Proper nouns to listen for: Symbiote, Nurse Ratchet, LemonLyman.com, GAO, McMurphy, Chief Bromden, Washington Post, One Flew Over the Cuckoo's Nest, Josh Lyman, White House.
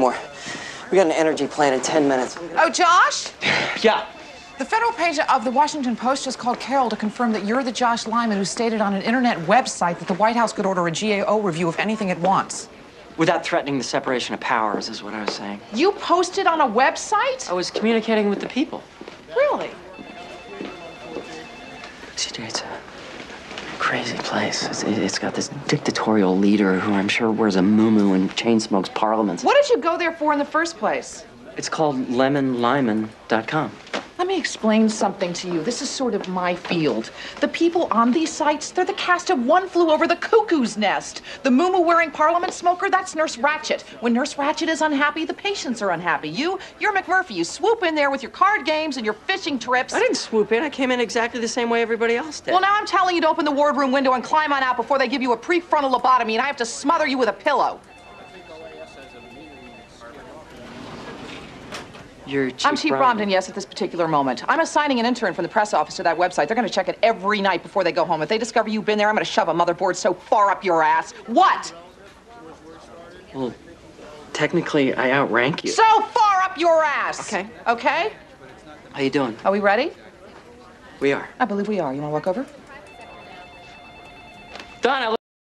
More. We got an energy plan in 10 minutes. Oh, Josh? Yeah. The federal page of the Washington Post just called Carol to confirm that you're the Josh Lyman who stated on an internet website that the White House could order a GAO review of anything it wants. Without threatening the separation of powers, is what I was saying. You posted on a website? I was communicating with the people. Really? It's a crazy place. It's got this dictatorial leader who I'm sure wears a muumuu and chain smokes parliaments. What did you go there for in the first place? It's called LemonLyman.com. Let me explain something to you. This is sort of my field. The people on these sites, they're the cast of One Flew Over the Cuckoo's Nest. The muumuu-wearing parliament smoker, that's Nurse Ratchet. When Nurse Ratchet is unhappy, the patients are unhappy. You're McMurphy. You swoop in there with your card games and your fishing trips. I didn't swoop in. I came in exactly the same way everybody else did. Well, now I'm telling you to open the wardroom window and climb on out before they give you a prefrontal lobotomy and I have to smother you with a pillow. You're Chief Bromden. I'm Chief Bromden, yes, at this particular moment. I'm assigning an intern from the press office to that website. They're going to check it every night before they go home. If they discover you've been there, I'm going to shove a motherboard so far up your ass. What? Well, technically, I outrank you. So far up your ass! Okay. Okay? How you doing? Are we ready? We are. I believe we are. You want to walk over? Donna.